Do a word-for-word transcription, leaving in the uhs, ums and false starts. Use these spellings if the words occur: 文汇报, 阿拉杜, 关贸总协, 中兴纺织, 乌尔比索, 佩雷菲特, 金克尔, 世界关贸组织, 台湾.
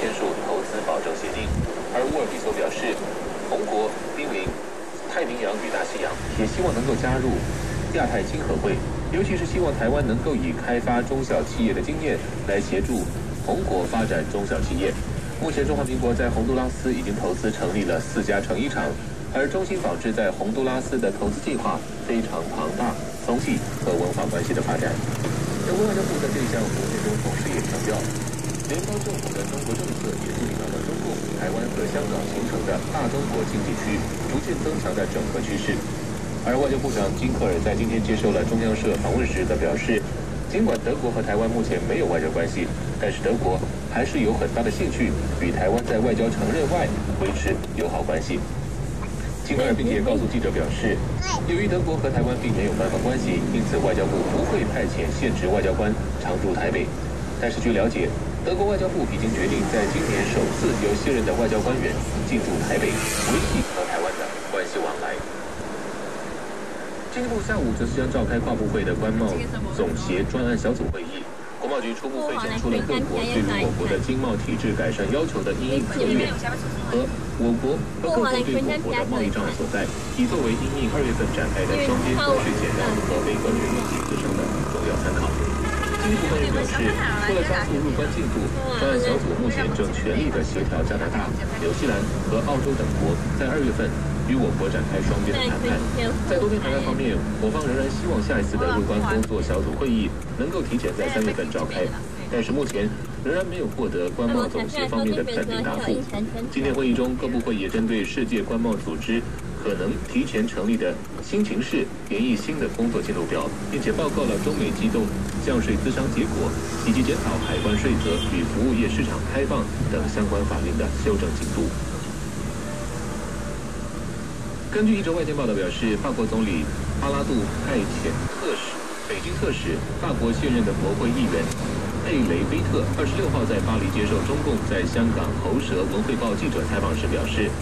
签署投资保证协定。而乌尔比索表示，盟国濒临太平洋与大西洋，也希望能够加入亚太经合会，尤其是希望台湾能够以开发中小企业的经验来协助盟国发展中小企业。目前，中华民国在洪都拉斯已经投资成立了四家成衣厂。 而中兴纺织在洪都拉斯的投资计划非常庞大，总体和文化关系的发展。美国外交部在这一项合作中同时也强调，联邦政府的中国政策也注意到了中共、台湾和香港形成的大中国经济区逐渐增强的整合趋势。而外交部长金克尔在今天接受了中央社访问时则表示，尽管德国和台湾目前没有外交关系，但是德国还是有很大的兴趣与台湾在外交承认外维持友好关系。 金克尔并且告诉记者表示，由于德国和台湾并没有官方关系，因此外交部不会派遣现职外交官常驻台北。但是据了解，德国外交部已经决定在今年首次由卸任的外交官员进驻台北，维系和台湾的关系往来。进一步，下午则即将召开跨部会的关贸总协专案小组会议。国贸局初步会诊出了各国对于我国的经贸体制改善要求的因应策略和。 我国和各国对我国的贸易障碍所在，以作为因应二月份展开的双边脱税协商和维和人民币协商的重要参考。进一步官员表示，为了加速入关进度，专案小组目前正全力的协调加拿大、纽西兰和澳洲等国在二月份与我国展开双边的谈判。在多边谈判方面，我方仍然希望下一次的入关工作小组会议能够提前在三月份召开。 但是目前仍然没有获得关贸总协方面的肯定答复。今天会议中，各部会也针对世界关贸组织可能提前成立的新形势，研议新的工作进度表，并且报告了中美机动降税磋商结果，以及检讨海关税则与服务业市场开放等相关法令的修正进度。根据一周外电报道表示，法国总理阿拉杜派遣特使北京特使法国现任的国会议员。 佩雷菲特二十六号在巴黎接受中共在香港喉舌文汇报记者采访时表示，